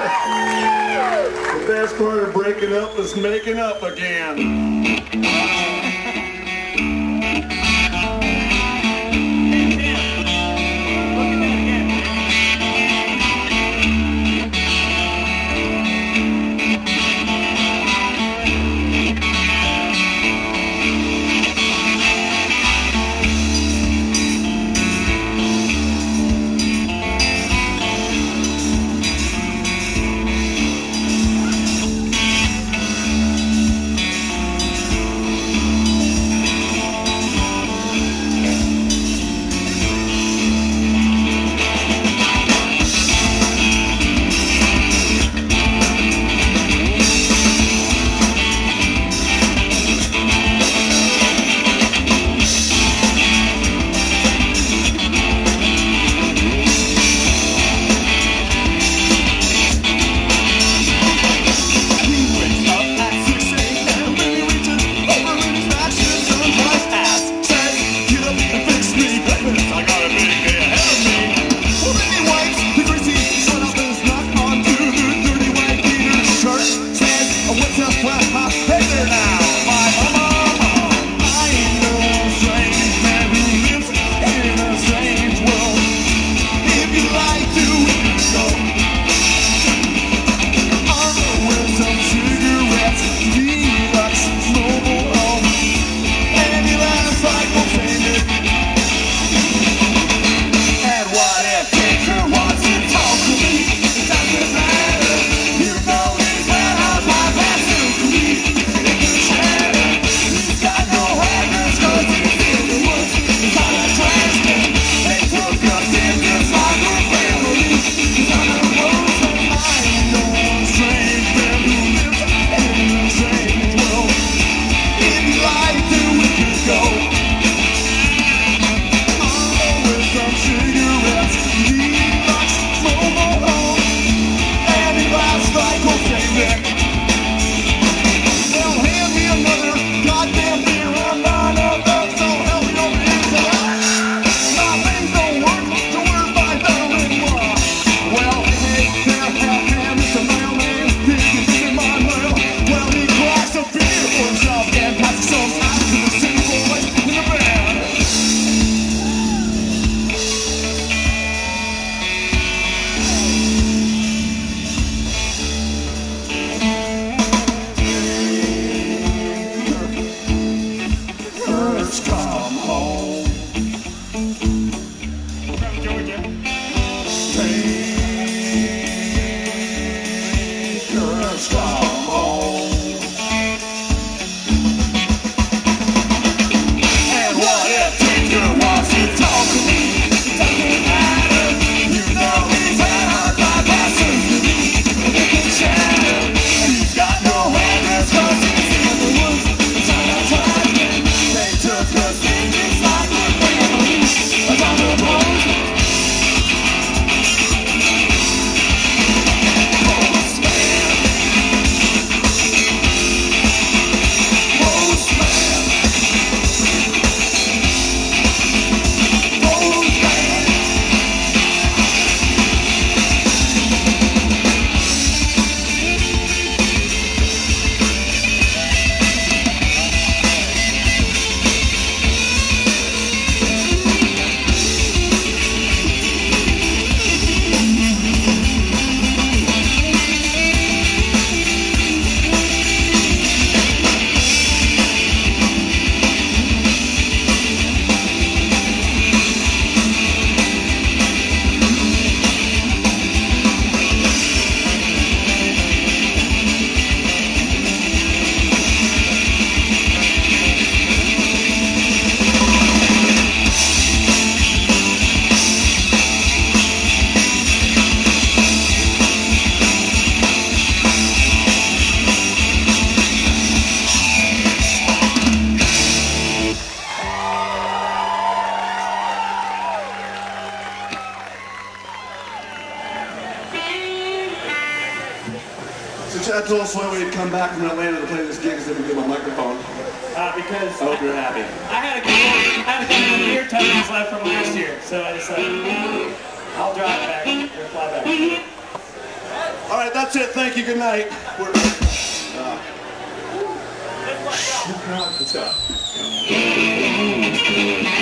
The best part of breaking up is making up again. I told Sway we'd come back from Atlanta to play this gig so we could get my microphone. Because I hope you're happy. I had a couple of ear tones left from last year, so I decided I'll drive back or fly back. All right. right, that's it. Thank you. Good night. We're let's go.